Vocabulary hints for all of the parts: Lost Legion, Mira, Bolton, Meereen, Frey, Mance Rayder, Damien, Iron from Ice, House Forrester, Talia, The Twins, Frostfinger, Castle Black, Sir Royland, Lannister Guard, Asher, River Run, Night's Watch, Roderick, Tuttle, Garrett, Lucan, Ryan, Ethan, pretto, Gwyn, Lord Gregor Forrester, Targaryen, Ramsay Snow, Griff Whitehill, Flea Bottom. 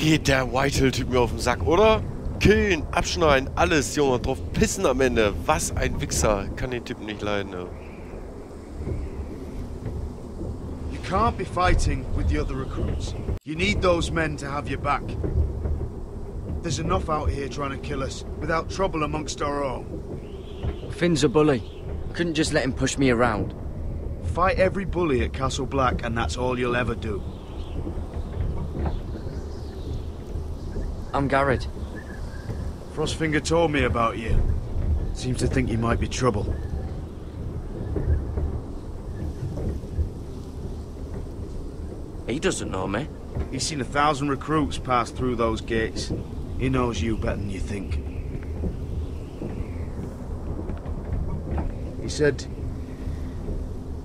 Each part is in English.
geht der Whitehill-Typ mir auf den Sack, oder? Killen, abschneiden, alles, Junge, drauf pissen am Ende. Was ein Wichser. Kann den Typen nicht leiden, ne? You can't be fighting with the other recruits. You need those men to have your back. There's enough out here trying to kill us, without trouble amongst our own. Finn's a bully. I couldn't just let him push me around. Fight every bully at Castle Black, and that's all you'll ever do. I'm Garrett. Frostfinger told me about you. Seems to think you might be trouble. He doesn't know me. He's seen 1,000 recruits pass through those gates. He knows you better than you think. He said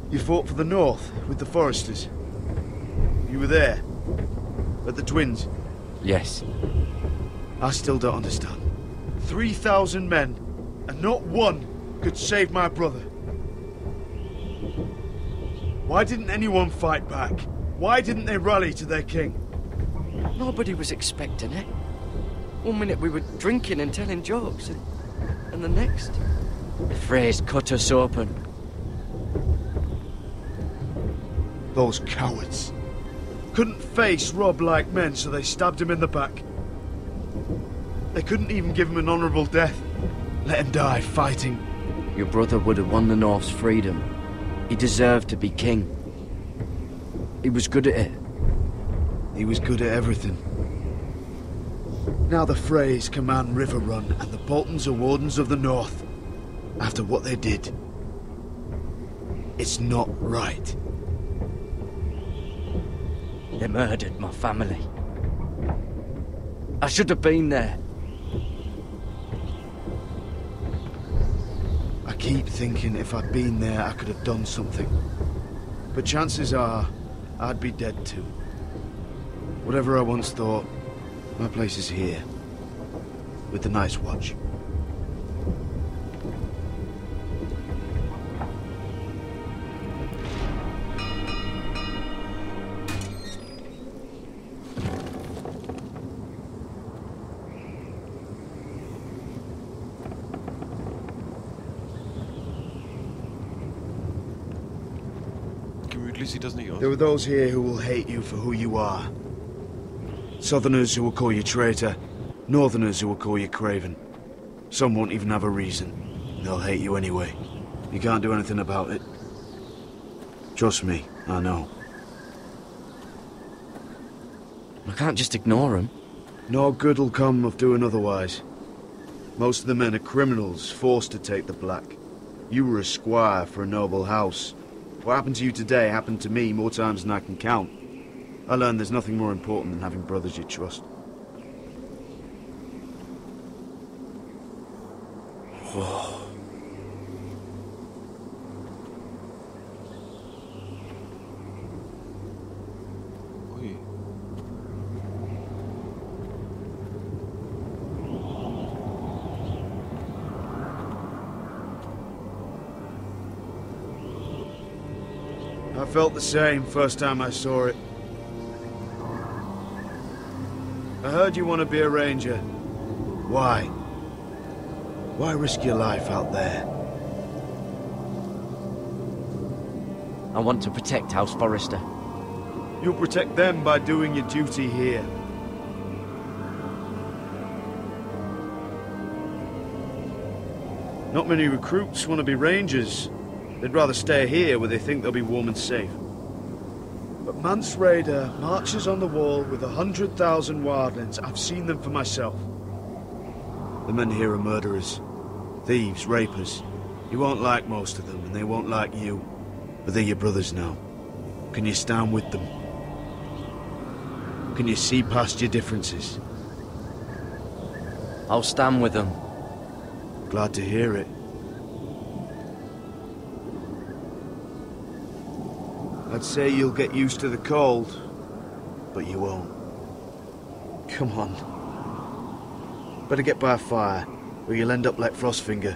you fought for the North with the Forresters. You were there. At the Twins. Yes. I still don't understand. 3,000 men, and not one could save my brother. Why didn't anyone fight back? Why didn't they rally to their king? Nobody was expecting it. One minute we were drinking and telling jokes, and the next... The phrase cut us open. Those cowards. Couldn't face Rob like men, so they stabbed him in the back. They couldn't even give him an honourable death. Let him die fighting. Your brother would have won the North's freedom. He deserved to be king. He was good at it. He was good at everything. Now the Freys command River Run, and the Boltons are wardens of the North. After what they did, it's not right. They murdered my family. I should have been there. I keep thinking if I'd been there, I could have done something. But chances are, I'd be dead too. Whatever I once thought, my place is here. With the Night's Watch. There are those here who will hate you for who you are. Southerners who will call you traitor. Northerners who will call you craven. Some won't even have a reason. They'll hate you anyway. You can't do anything about it. Trust me, I know. I can't just ignore them. No good will come of doing otherwise. Most of the men are criminals forced to take the Black. You were a squire for a noble house. What happened to you today happened to me more times than I can count. I learned there's nothing more important than having brothers you trust. Whoa. I felt the same first time I saw it. I heard you want to be a ranger. Why? Why risk your life out there? I want to protect House Forrester. You'll protect them by doing your duty here. Not many recruits want to be rangers. They'd rather stay here, where they think they'll be warm and safe. But Mance Rayder marches on the wall with 100,000 wildlings. I've seen them for myself. The men here are murderers. Thieves, rapers. You won't like most of them, and they won't like you. But they're your brothers now. Can you stand with them? Can you see past your differences? I'll stand with them. Glad to hear it. I'd say you'll get used to the cold, but you won't. Come on. Better get by a fire, or you'll end up like Frostfinger.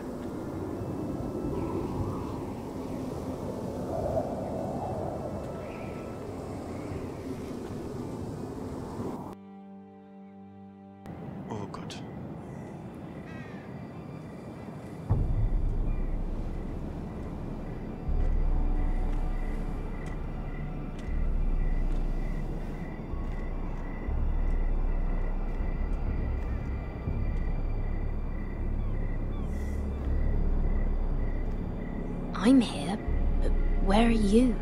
I'm here, but where are you?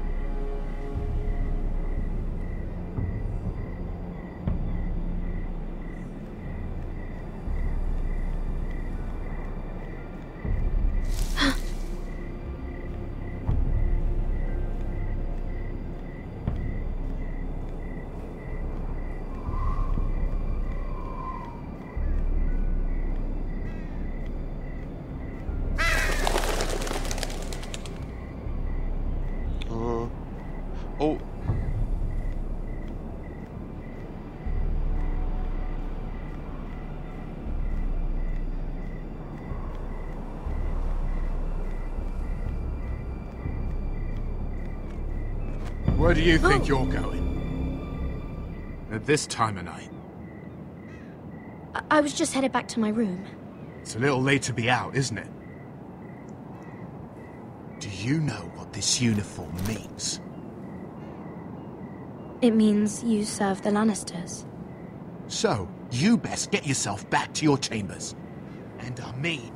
Where do you think you're going? At this time of night? I was just headed back to my room. It's a little late to be out, isn't it? Do you know what this uniform means? It means you serve the Lannisters. So, you best get yourself back to your chambers. And I mean,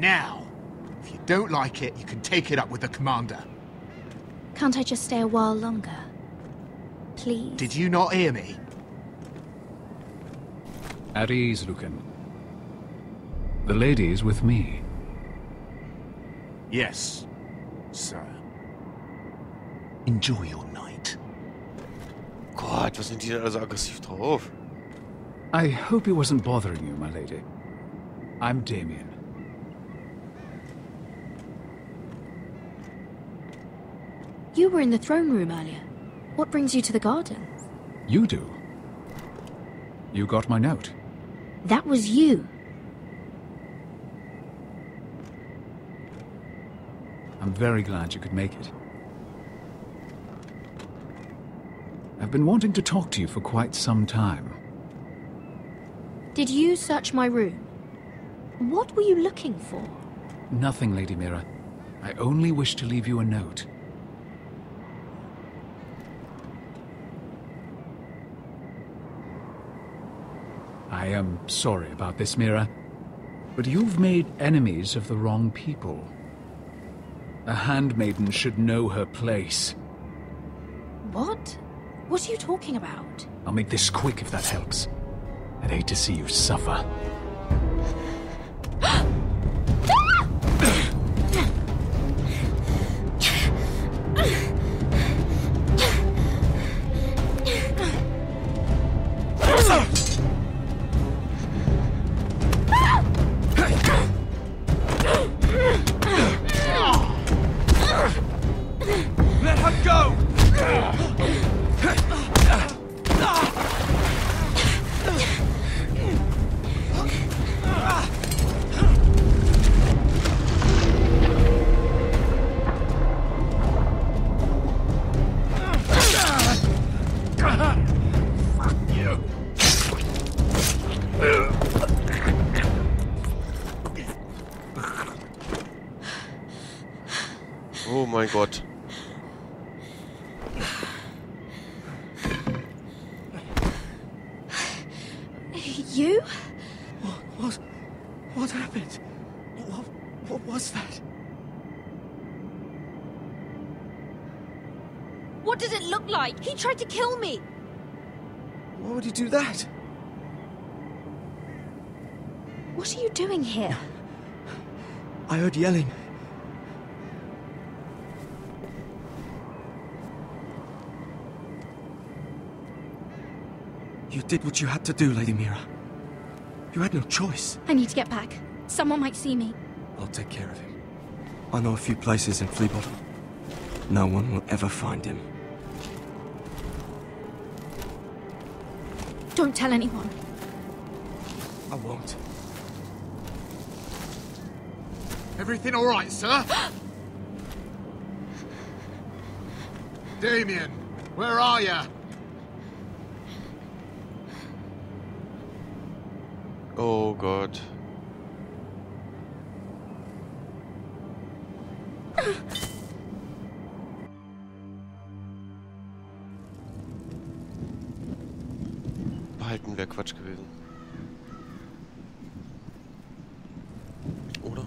now. If you don't like it, you can take it up with the Commander. Can't I just stay a while longer? Please? Did you not hear me? At ease, Lucan. The lady is with me. Yes, sir. Enjoy your night. Gott, was sind die da so aggressiv drauf? I hope he wasn't bothering you, my lady. I'm Damien. You were in the throne room earlier. What brings you to the gardens? You do. You got my note. That was you. I'm very glad you could make it. I've been wanting to talk to you for quite some time. Did you search my room? What were you looking for? Nothing, Lady Mira. I only wish to leave you a note. I am sorry about this, Mira, but you've made enemies of the wrong people. A handmaiden should know her place. What? What are you talking about? I'll make this quick if that helps. I'd hate to see you suffer. Gott. You? What happened? What was that? What does it look like? He tried to kill me. Why would he do that? What are you doing here? I heard yelling. You did what you had to do, Lady Mira. You had no choice. I need to get back. Someone might see me. I'll take care of him. I know a few places in Flea Bottom. No one will ever find him. Don't tell anyone. I won't. Everything all right, sir? Damien, where are you? Oh Gott. Behalten wäre Quatsch gewesen. Oder?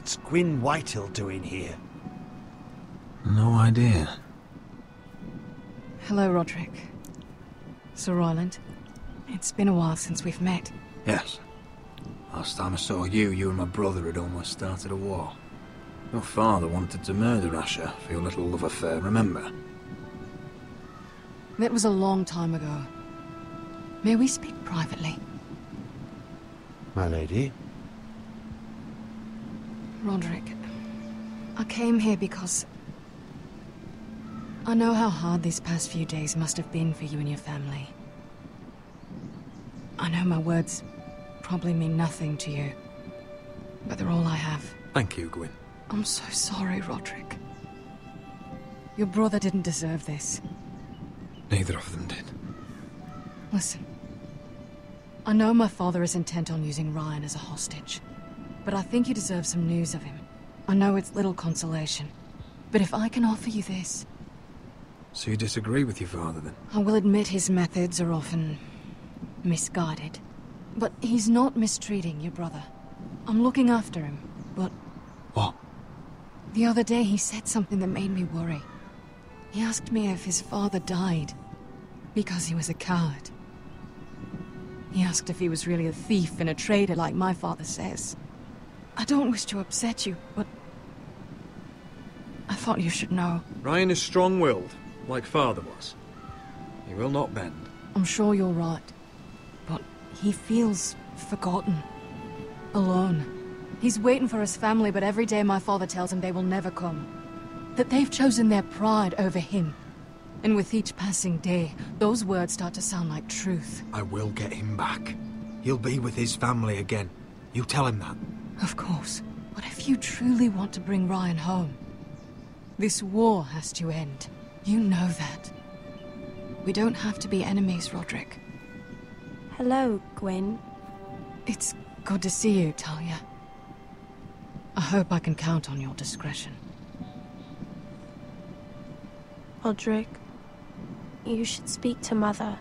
What's Gwyn Whitehill doing here? No idea. Hello, Roderick. Sir Royland. It's been a while since we've met. Yes. Last time I saw you, you and my brother had almost started a war. Your father wanted to murder Asher for your little love affair, remember? That was a long time ago. May we speak privately? My lady? Roderick, I came here because I know how hard these past few days must have been for you and your family. I know my words probably mean nothing to you, but they're all I have. Thank you, Gwyn. I'm so sorry, Roderick. Your brother didn't deserve this. Neither of them did. Listen. I know my father is intent on using Ryan as a hostage, but I think you deserve some news of him. I know it's little consolation, but if I can offer you this... So you disagree with your father, then? I will admit his methods are often misguided, but he's not mistreating your brother. I'm looking after him, but... What? The other day he said something that made me worry. He asked me if his father died because he was a coward. He asked if he was really a thief and a traitor like my father says. I don't wish to upset you, but I thought you should know. Ryan is strong-willed, like father was. He will not bend. I'm sure you're right, but he feels forgotten, alone. He's waiting for his family, but every day my father tells him they will never come. That they've chosen their pride over him. And with each passing day, those words start to sound like truth. I will get him back. He'll be with his family again. You tell him that. Of course. But if you truly want to bring Ryan home, this war has to end. You know that. We don't have to be enemies, Roderick. Hello, Gwyn. It's good to see you, Talia. I hope I can count on your discretion. Roderick, you should speak to Mother.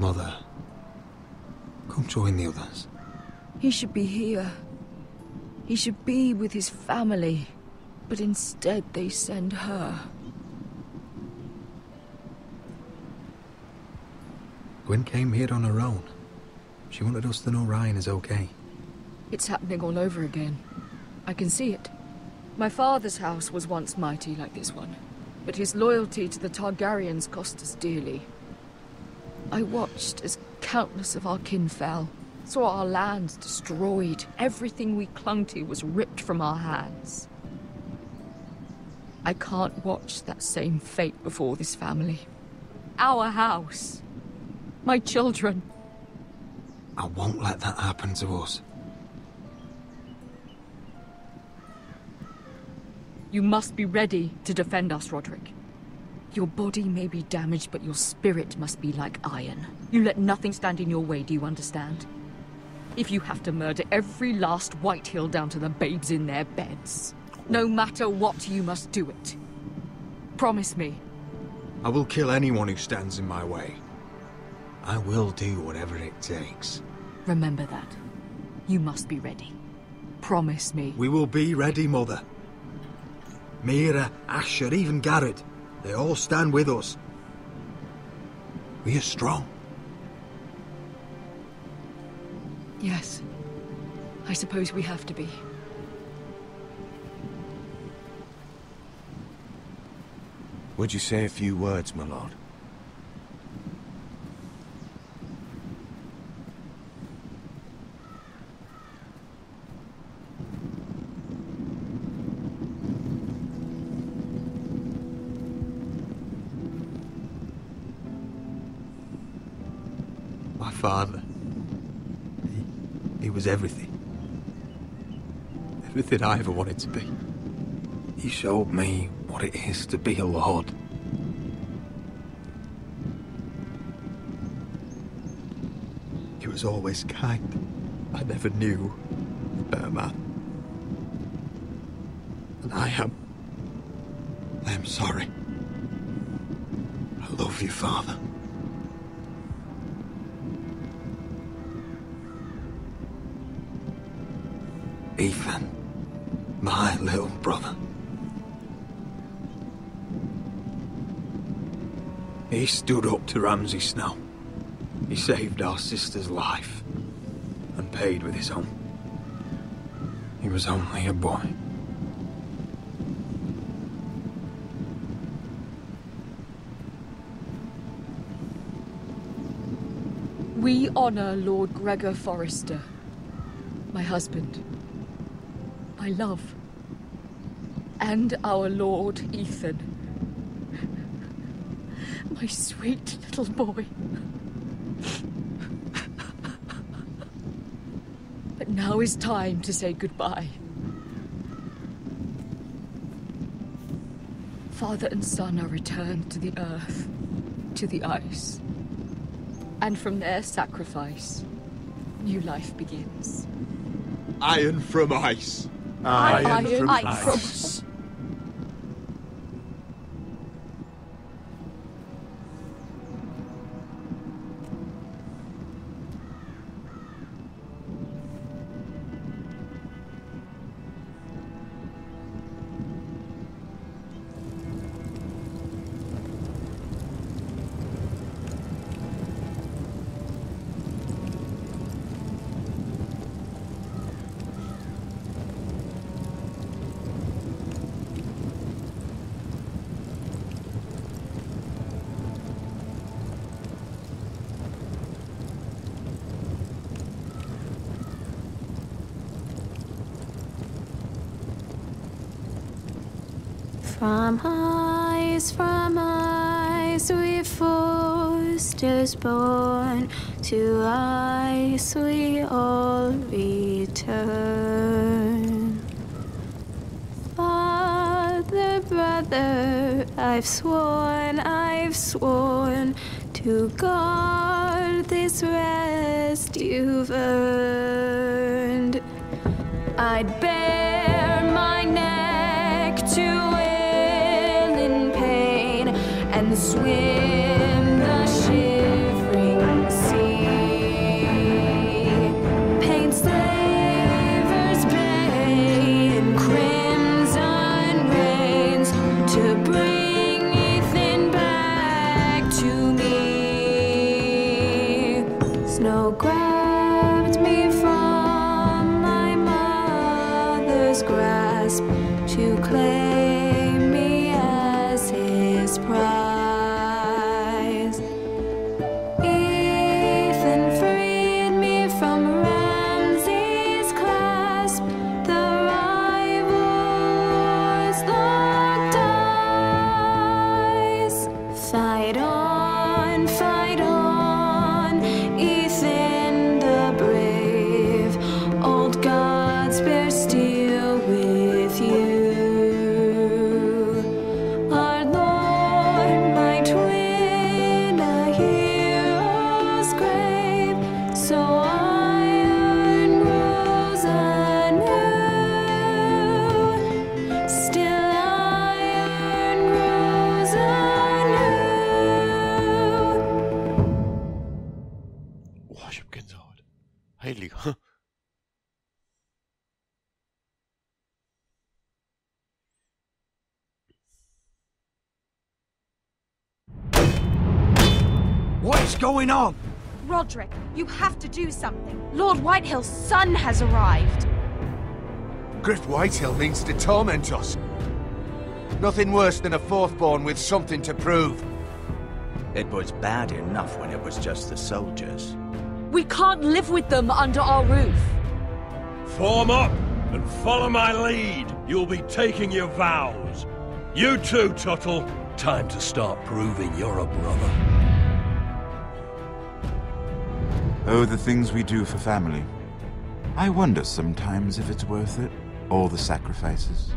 Mother, come join the others. He should be here. He should be with his family. But instead they send her. Gwyn came here on her own. She wanted us to know Ryan is okay. It's happening all over again. I can see it. My father's house was once mighty like this one, but his loyalty to the Targaryens cost us dearly. I watched as countless of our kin fell, saw our lands destroyed, everything we clung to was ripped from our hands. I can't watch that same fate befall this family. Our house. My children. I won't let that happen to us. You must be ready to defend us, Roderick. Your body may be damaged, but your spirit must be like iron. You let nothing stand in your way, do you understand? If you have to murder every last Whitehill down to the babes in their beds, no matter what, you must do it. Promise me. I will kill anyone who stands in my way. I will do whatever it takes. Remember that. You must be ready. Promise me. We will be ready, Mother. Mira, Asher, even Garrett. They all stand with us. We are strong. Yes. I suppose we have to be. Would you say a few words, my lord? Father. He was everything. Everything I ever wanted to be. He showed me what it is to be a lord. He was always kind. I never knew a better man. And I am sorry. I love you, Father. Ethan, my little brother. He stood up to Ramsay Snow. He saved our sister's life and paid with his own. He was only a boy. We honor Lord Gregor Forrester, my husband, my love, and our Lord Ethan, my sweet little boy. But now is time to say goodbye. Father and son are returned to the earth, to the ice. And from their sacrifice, new life begins. Iron from ice. Iron from ice. From ice we Forresters born, to ice we all return. Father, brother, I've sworn to guard this rest you've earned. I'd bear my neck to swim the shivering sea, paint slavers' bay in crimson rains to bring Ethan back to me. Snow grabbed me from my mother's grasp to claim me as his prize. Going on? Roderick, you have to do something. Lord Whitehill's son has arrived. Griff Whitehill means to torment us. Nothing worse than a fourthborn with something to prove. It was bad enough when it was just the soldiers. We can't live with them under our roof. Form up and follow my lead. You'll be taking your vows. You too, Tuttle. Time to start proving you're a brother. Oh, the things we do for family. I wonder sometimes if it's worth it, all the sacrifices.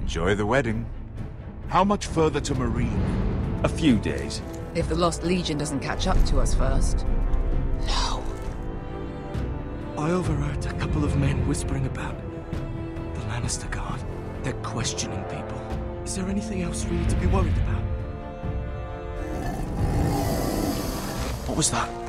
Enjoy the wedding. How much further to Meereen? A few days. If the Lost Legion doesn't catch up to us first. No. I overheard a couple of men whispering about the Lannister Guard. They're questioning people. Is there anything else really to be worried about? What was that?